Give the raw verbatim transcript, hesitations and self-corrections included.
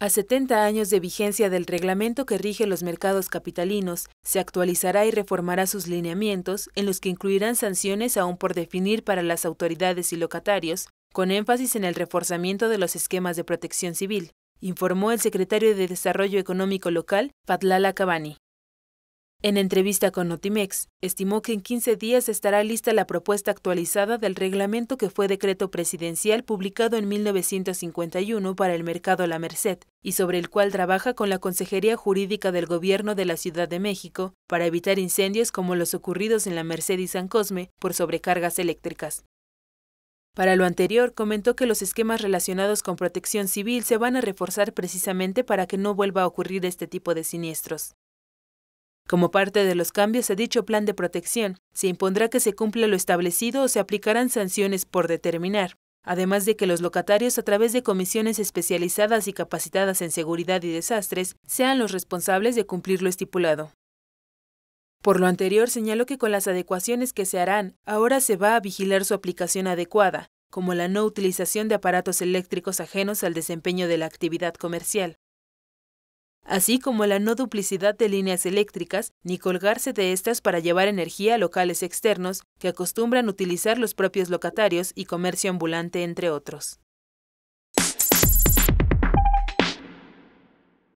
A setenta años de vigencia del reglamento que rige los mercados capitalinos, se actualizará y reformará sus lineamientos, en los que incluirán sanciones aún por definir para las autoridades y locatarios, con énfasis en el reforzamiento de los esquemas de protección civil, informó el secretario de Desarrollo Económico Local, Fadlala Akabani. En entrevista con Notimex, estimó que en quince días estará lista la propuesta actualizada del reglamento que fue decreto presidencial publicado en mil novecientos cincuenta y uno para el mercado La Merced, y sobre el cual trabaja con la Consejería Jurídica del Gobierno de la Ciudad de México para evitar incendios como los ocurridos en La Merced y San Cosme por sobrecargas eléctricas. Para lo anterior, comentó que los esquemas relacionados con protección civil se van a reforzar precisamente para que no vuelva a ocurrir este tipo de siniestros. Como parte de los cambios a dicho plan de protección, se impondrá que se cumpla lo establecido o se aplicarán sanciones por determinar, además de que los locatarios, a través de comisiones especializadas y capacitadas en seguridad y desastres, sean los responsables de cumplir lo estipulado. Por lo anterior, señaló que con las adecuaciones que se harán, ahora se va a vigilar su aplicación adecuada, como la no utilización de aparatos eléctricos ajenos al desempeño de la actividad comercial, así como la no duplicidad de líneas eléctricas, ni colgarse de estas para llevar energía a locales externos que acostumbran utilizar los propios locatarios y comercio ambulante, entre otros.